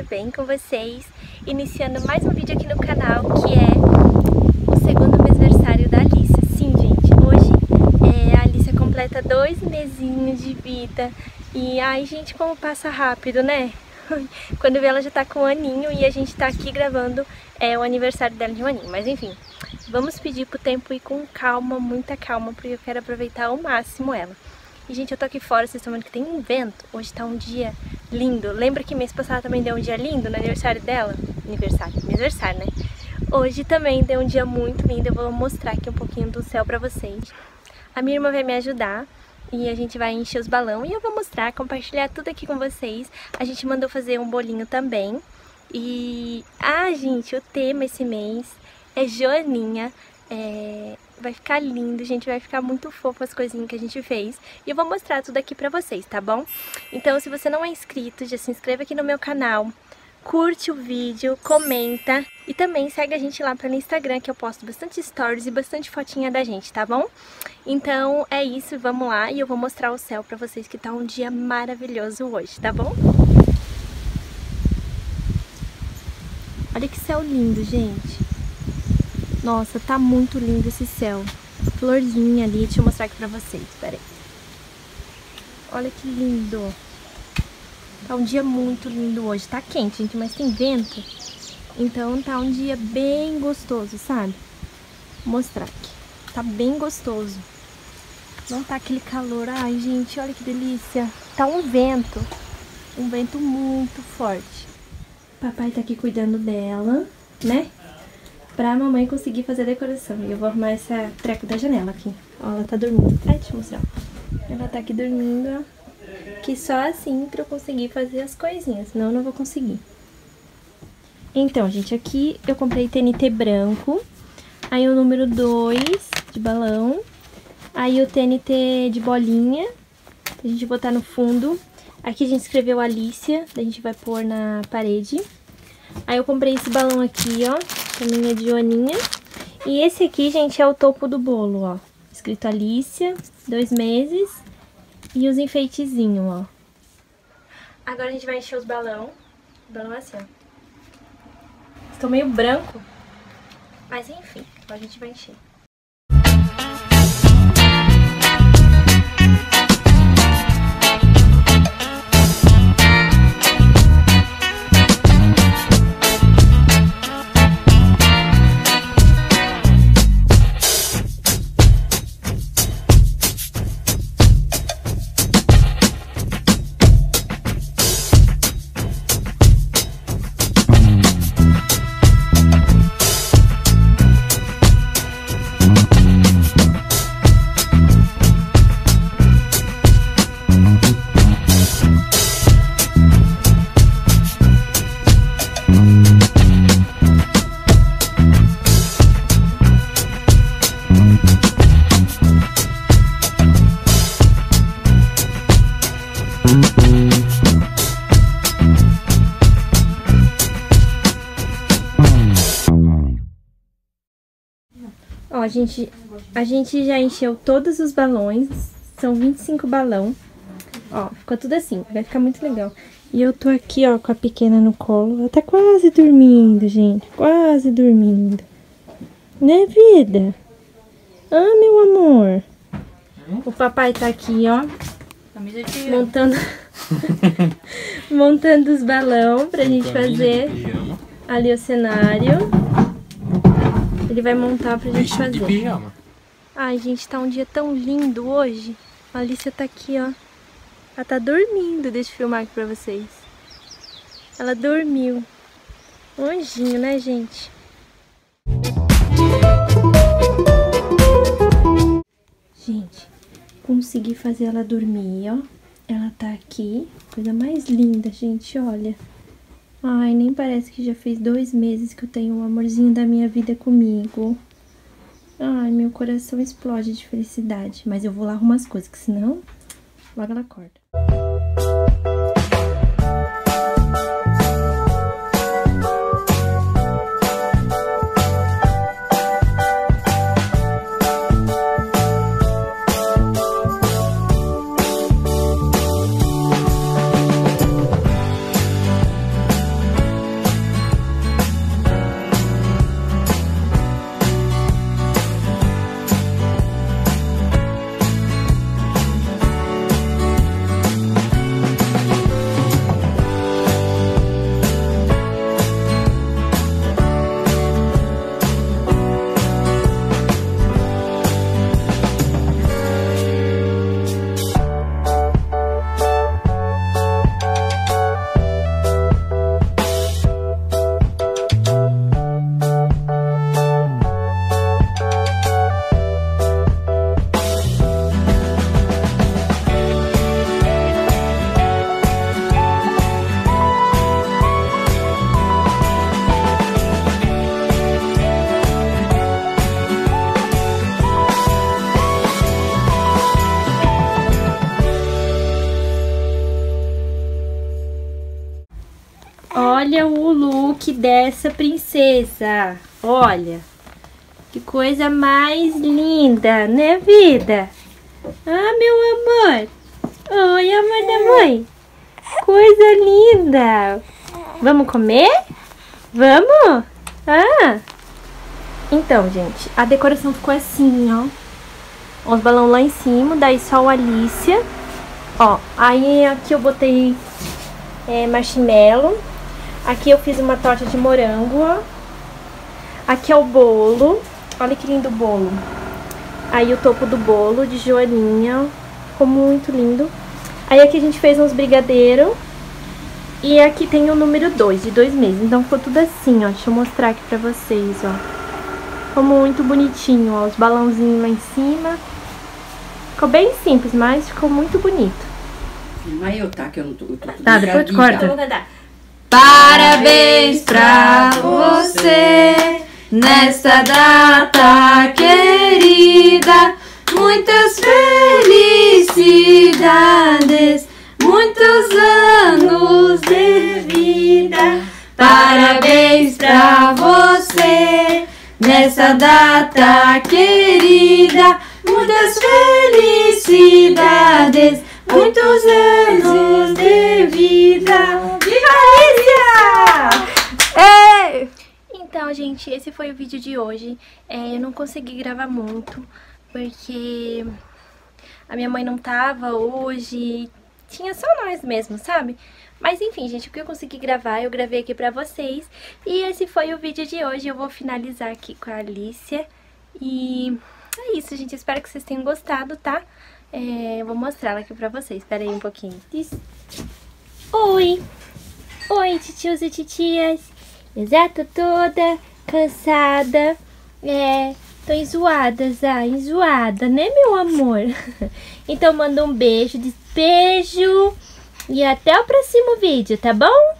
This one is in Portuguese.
tudo bem com vocês? Iniciando mais um vídeo aqui no canal, que é o segundo mêsversário da Alícia. Sim, gente, hoje a Alícia completa 2 mesinhos de vida. E, ai, gente, como passa rápido, né? Quando vê, ela já tá com um aninho e a gente tá aqui gravando o aniversário dela de um aninho. Mas, enfim, vamos pedir pro tempo ir com calma, muita calma, porque eu quero aproveitar ao máximo ela. E, gente, eu tô aqui fora, vocês estão vendo que tem um vento. Hoje tá um dia lindo. Lembra que mês passado também deu um dia lindo no aniversário dela? Mêsversário, né? Hoje também deu um dia muito lindo. Eu vou mostrar aqui um pouquinho do céu pra vocês. A minha irmã vai me ajudar e a gente vai encher os balões e eu vou mostrar, compartilhar tudo aqui com vocês. A gente mandou fazer um bolinho também. E, gente, o tema esse mês é Joaninha. Vai ficar lindo, gente, vai ficar muito fofo as coisinhas que a gente fez. E eu vou mostrar tudo aqui pra vocês, tá bom? Então, se você não é inscrito, já se inscreva aqui no meu canal, curte o vídeo, comenta e também segue a gente lá pelo Instagram, que eu posto bastante stories e bastante fotinha da gente, tá bom? Então, é isso, vamos lá e eu vou mostrar o céu pra vocês, que tá um dia maravilhoso hoje, tá bom? Olha que céu lindo, gente! Nossa, tá muito lindo esse céu. Florzinha ali, deixa eu mostrar aqui pra vocês, peraí. Olha que lindo. Tá um dia muito lindo hoje. Tá quente, gente, mas tem vento. Então tá um dia bem gostoso, sabe? Vou mostrar aqui. Tá bem gostoso. Não tá aquele calor. Ai, gente, olha que delícia. Tá um vento. Um vento muito forte. Papai tá aqui cuidando dela, né? Pra mamãe conseguir fazer a decoração. E eu vou arrumar essa treco da janela aqui. Ó, ela tá dormindo. Ai, deixa eu mostrar. Ela tá aqui dormindo, ó. Que só assim pra eu conseguir fazer as coisinhas. Senão eu não vou conseguir. Então, gente, aqui eu comprei TNT branco. Aí o número 2 de balão. Aí o TNT de bolinha. A gente vai botar no fundo. Aqui a gente escreveu Alícia. A gente vai pôr na parede. Aí eu comprei esse balão aqui, ó. A minha de Joaninha. E esse aqui, gente, é o topo do bolo, ó. Escrito Alícia, 2 meses. E os enfeitezinhos, ó. Agora a gente vai encher os balão. O balão é assim, ó. Estou meio branco. Mas enfim, a gente vai encher. Ó, a gente já encheu todos os balões, são 25 balão. Ó, ficou tudo assim, vai ficar muito legal. E eu tô aqui, ó, com a pequena no colo, ela tá quase dormindo, gente, quase dormindo. Né, vida? Ah, meu amor. O papai tá aqui, ó, montando os balão pra gente fazer ali o cenário. Ele vai montar pra gente fazer. De pijama. Ai, gente, tá um dia tão lindo hoje. A Alícia tá aqui, ó. Ela tá dormindo, deixa eu filmar aqui pra vocês. Ela dormiu. Um anjinho, né, gente? Gente, consegui fazer ela dormir, ó. Ela tá aqui. Coisa mais linda, gente, olha. Ai, nem parece que já fez 2 meses que eu tenho o amorzinho da minha vida comigo. Ai, meu coração explode de felicidade. Mas eu vou lá arrumar as coisas, que senão logo ela acorda. Olha o look dessa princesa. Olha. Que coisa mais linda, né, vida? Ah, meu amor. Oi, amor da mãe. Coisa linda. Vamos comer? Vamos? Ah. Então, gente, a decoração ficou assim, ó. Os balões lá em cima, daí só o Alícia. Ó, aí aqui eu botei marshmallow. Aqui eu fiz uma torta de morango, ó. Aqui é o bolo. Olha que lindo o bolo. Aí o topo do bolo de Joaninha. Ficou muito lindo. Aí aqui a gente fez uns brigadeiros. E aqui tem o número 2, de 2 meses. Então ficou tudo assim, ó. Deixa eu mostrar aqui pra vocês, ó. Ficou muito bonitinho, ó. Os balãozinhos lá em cima. Ficou bem simples, mas ficou muito bonito. Mas eu tá, que eu não tô... Tá, depois corta. Parabéns pra você, nesta data querida. Muitas felicidades, muitos anos de vida. Parabéns pra você, nessa data querida. Muitas felicidades, muitos anos de vida. Viva Alícia! Então, gente, esse foi o vídeo de hoje. Eu não consegui gravar muito, porque a minha mãe não tava hoje. Tinha só nós mesmos, sabe? Mas enfim, gente, o que eu consegui gravar, eu gravei aqui pra vocês. E esse foi o vídeo de hoje. Eu vou finalizar aqui com a Alícia. E é isso, gente. Espero que vocês tenham gostado, tá? Eu vou mostrar ela aqui pra vocês. Espera aí um pouquinho. Oi! Oi, titios e titias. Eu já tô toda cansada. Tô enjoada, já. Enjoada, né, meu amor? Então manda um beijo, diz beijo. E até o próximo vídeo, tá bom?